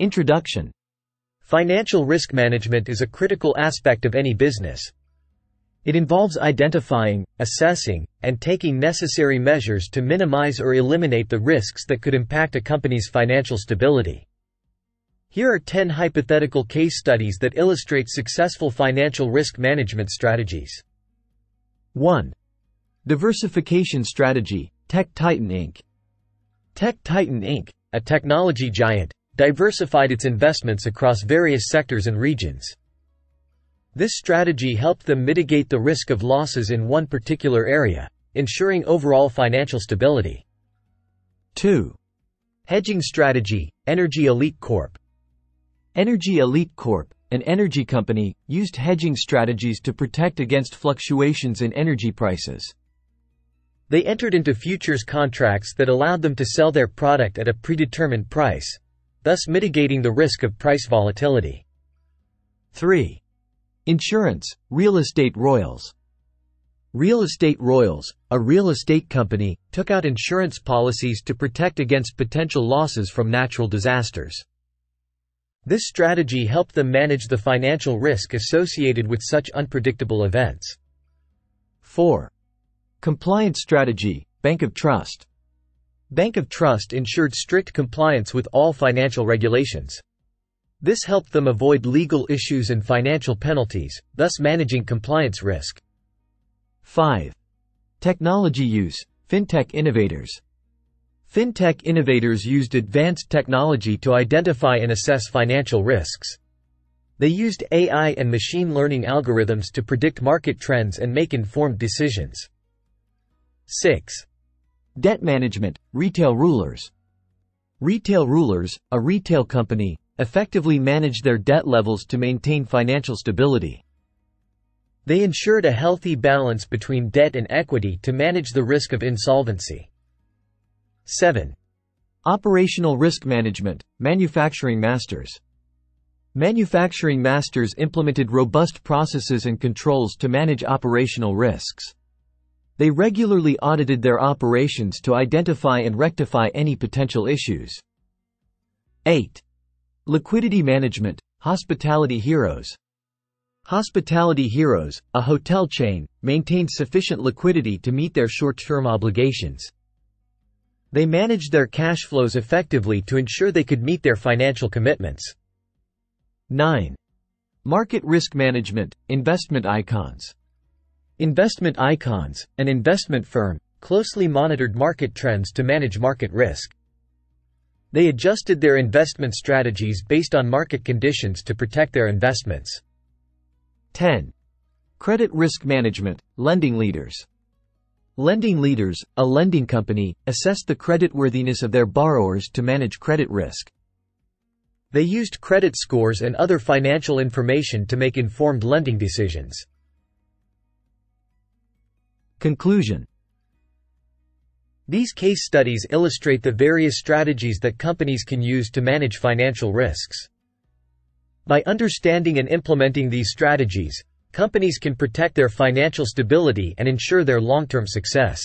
Introduction. Financial risk management is a critical aspect of any business. It involves identifying, assessing, and taking necessary measures to minimize or eliminate the risks that could impact a company's financial stability. Here are 10 hypothetical case studies that illustrate successful financial risk management strategies. 1. Diversification strategy, Tech Titan Inc. Tech Titan Inc., a technology giant, diversified its investments across various sectors and regions. This strategy helped them mitigate the risk of losses in one particular area, ensuring overall financial stability. 2. Hedging strategy, Energy Elite Corp. Energy Elite Corp, an energy company, used hedging strategies to protect against fluctuations in energy prices. They entered into futures contracts that allowed them to sell their product at a predetermined price, thus mitigating the risk of price volatility. 3. Insurance, Real Estate Royals. Real Estate Royals, a real estate company, took out insurance policies to protect against potential losses from natural disasters. This strategy helped them manage the financial risk associated with such unpredictable events. 4. Compliance strategy, Bank of Trust. Bank of Trust ensured strict compliance with all financial regulations. This helped them avoid legal issues and financial penalties, thus managing compliance risk. 5. Technology use, FinTech Innovators. FinTech Innovators used advanced technology to identify and assess financial risks. They used AI and machine learning algorithms to predict market trends and make informed decisions. 6. Debt management, Retail Rulers. Retail Rulers, a retail company, effectively managed their debt levels to maintain financial stability. They ensured a healthy balance between debt and equity to manage the risk of insolvency. 7. Operational risk management, Manufacturing Masters. Manufacturing Masters implemented robust processes and controls to manage operational risks. They regularly audited their operations to identify and rectify any potential issues. 8. Liquidity management, Hospitality Heroes. Hospitality Heroes, a hotel chain, maintained sufficient liquidity to meet their short-term obligations. They managed their cash flows effectively to ensure they could meet their financial commitments. 9. Market risk management, Investment Icons. Investment Icons, an investment firm, closely monitored market trends to manage market risk. They adjusted their investment strategies based on market conditions to protect their investments. 10. Credit risk management, Lending Leaders. Lending Leaders, a lending company, assessed the creditworthiness of their borrowers to manage credit risk. They used credit scores and other financial information to make informed lending decisions. Conclusion. These case studies illustrate the various strategies that companies can use to manage financial risks. By understanding and implementing these strategies, companies can protect their financial stability and ensure their long-term success.